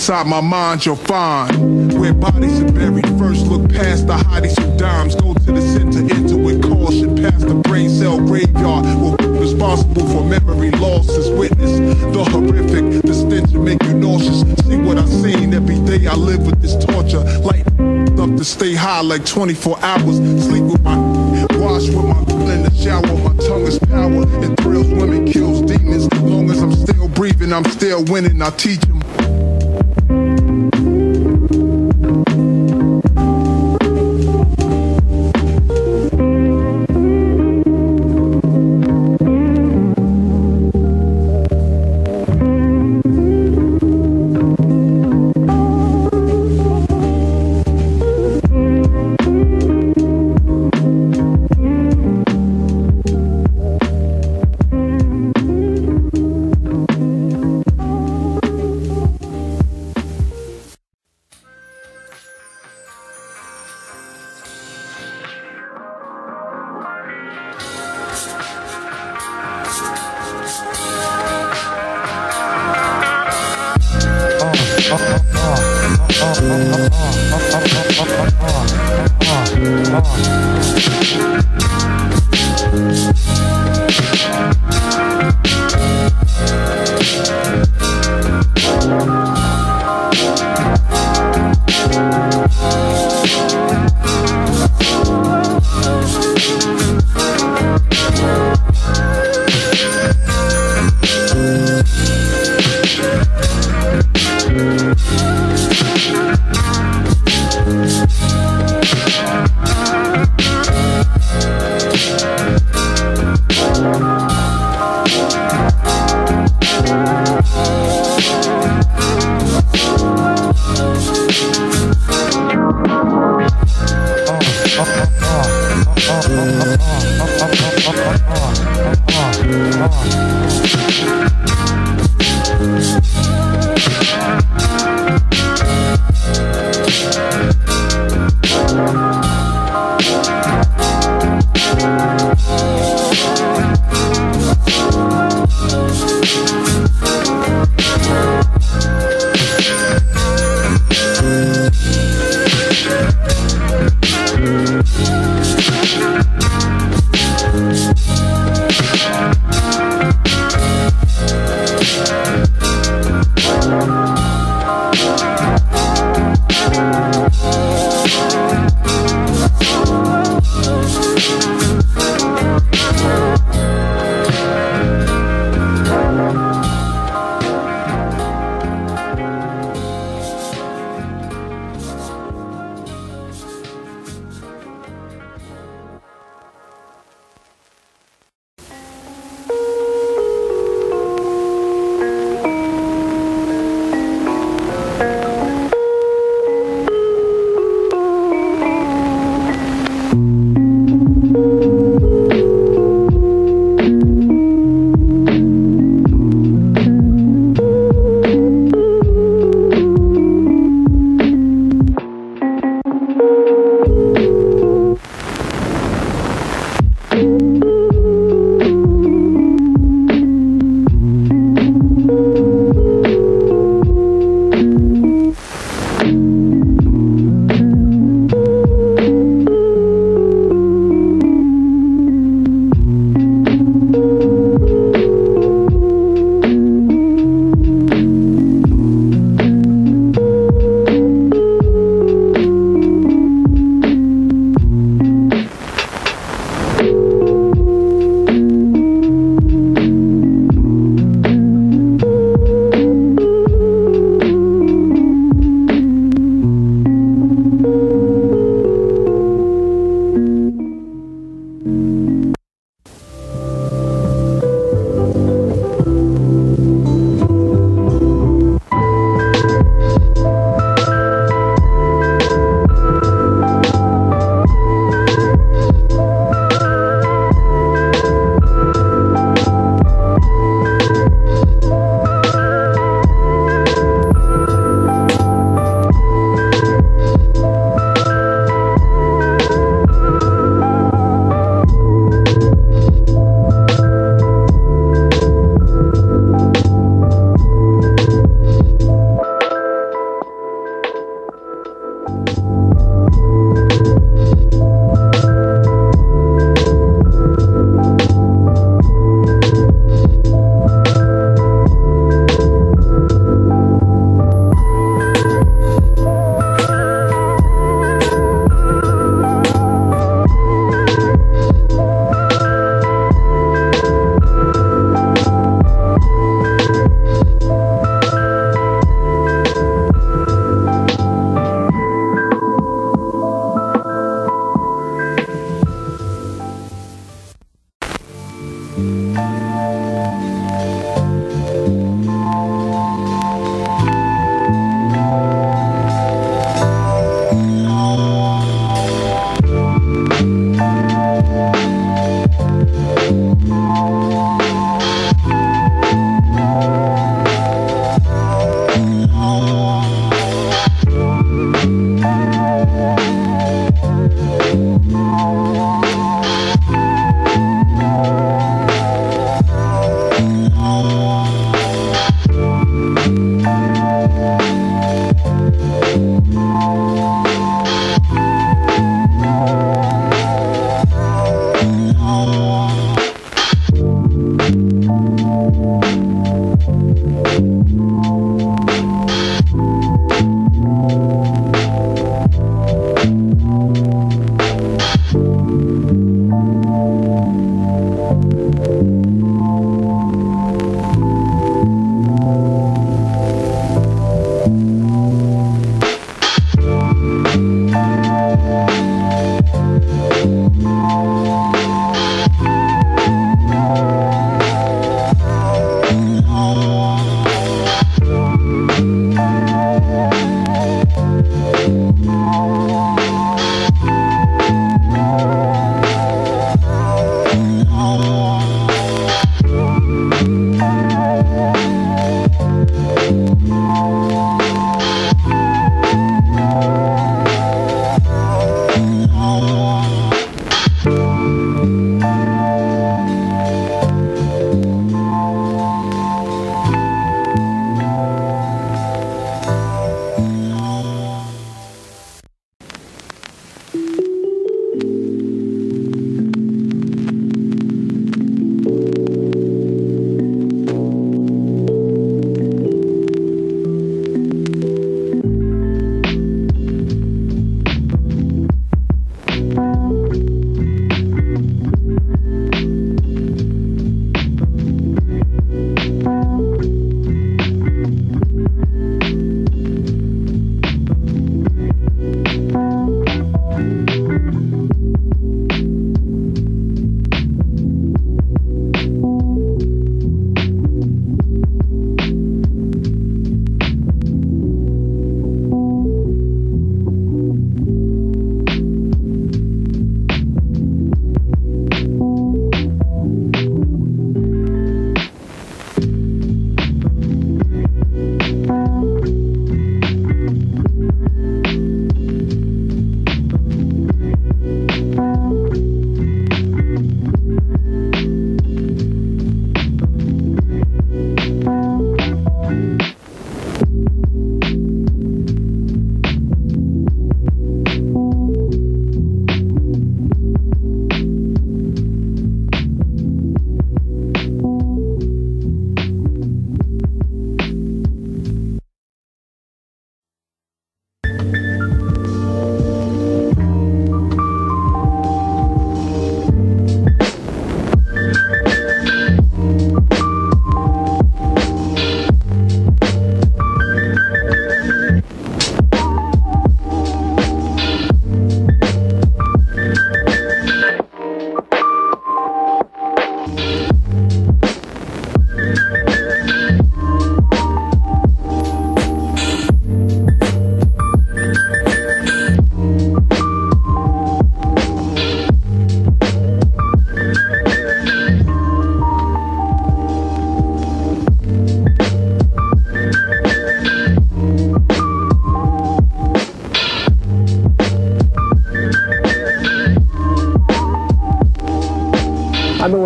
Inside my mind you'll find where bodies are buried. First look past the hotties and dimes. Go to the center, into it, caution. Past the brain cell graveyard. Will be responsible for memory loss as witness. The horrific, the stench will make you nauseous. See what I've seen every day. I live with this torture. Light up to stay high like 24 hours. Sleep with my wash with my in the shower. My tongue is power. It thrills women, kills demons. As long as I'm still breathing, I'm still winning. I teach them.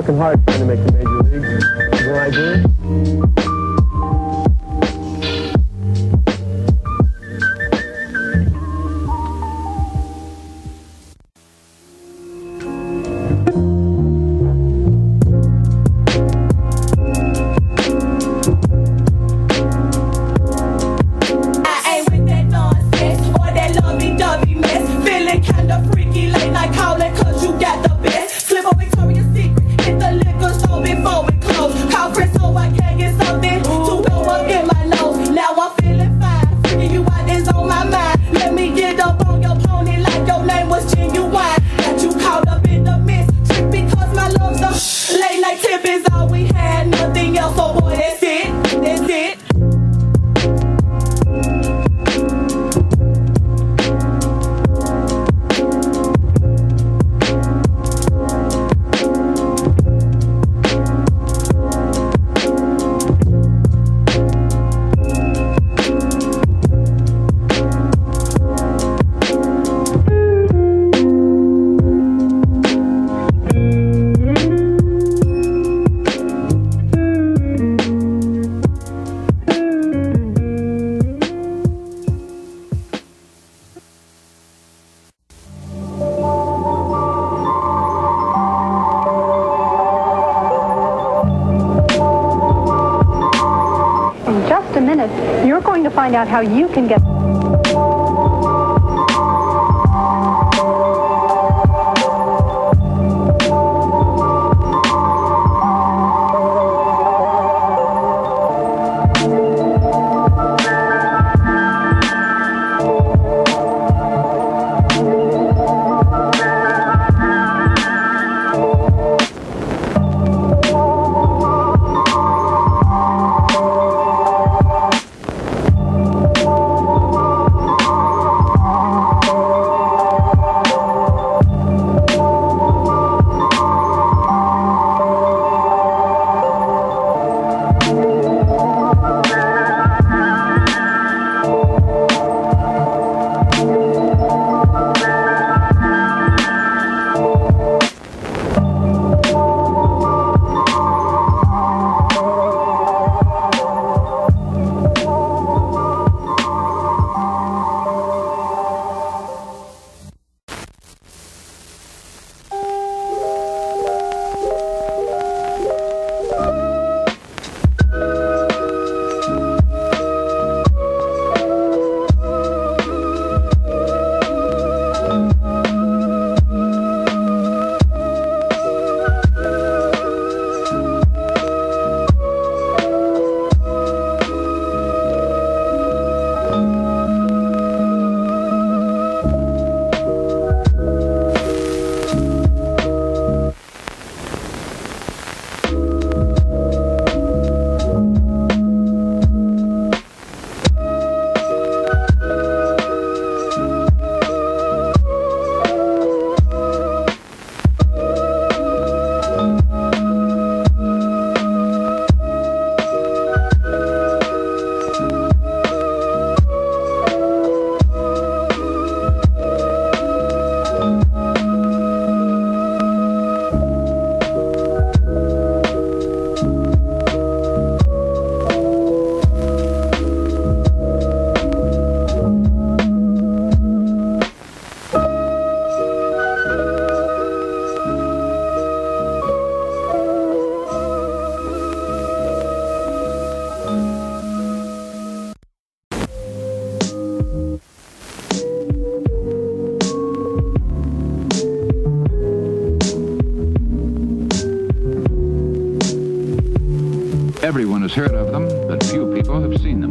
working hard trying to make the major leagues. When I do, I ain't with that nonsense or that lovey-dovey mess. Feeling kind of freaky late night calling, cause you got the best. Slip on Victoria's Secret, hit the liquor store before we close. Call friends so I can get something to go up in my nose. Now I'm feeling fine, freaking you out is on my mind. Let me get up on your pony like your name was genuine. Got you caught up in the mist, trick because my love's so late night tip is all we had, nothing else. Oh boy, that's it, that's it. You're going to find out how you can get... Everyone has heard of them, but few people have seen them.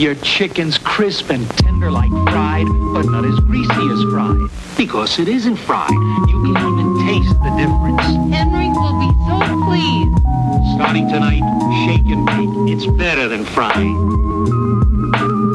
Your chicken's crisp and tender like fried, but not as greasy as fried. Because it isn't fried. You can even taste the difference. Henry will be so pleased. Starting tonight, shake and bake. It's better than fried.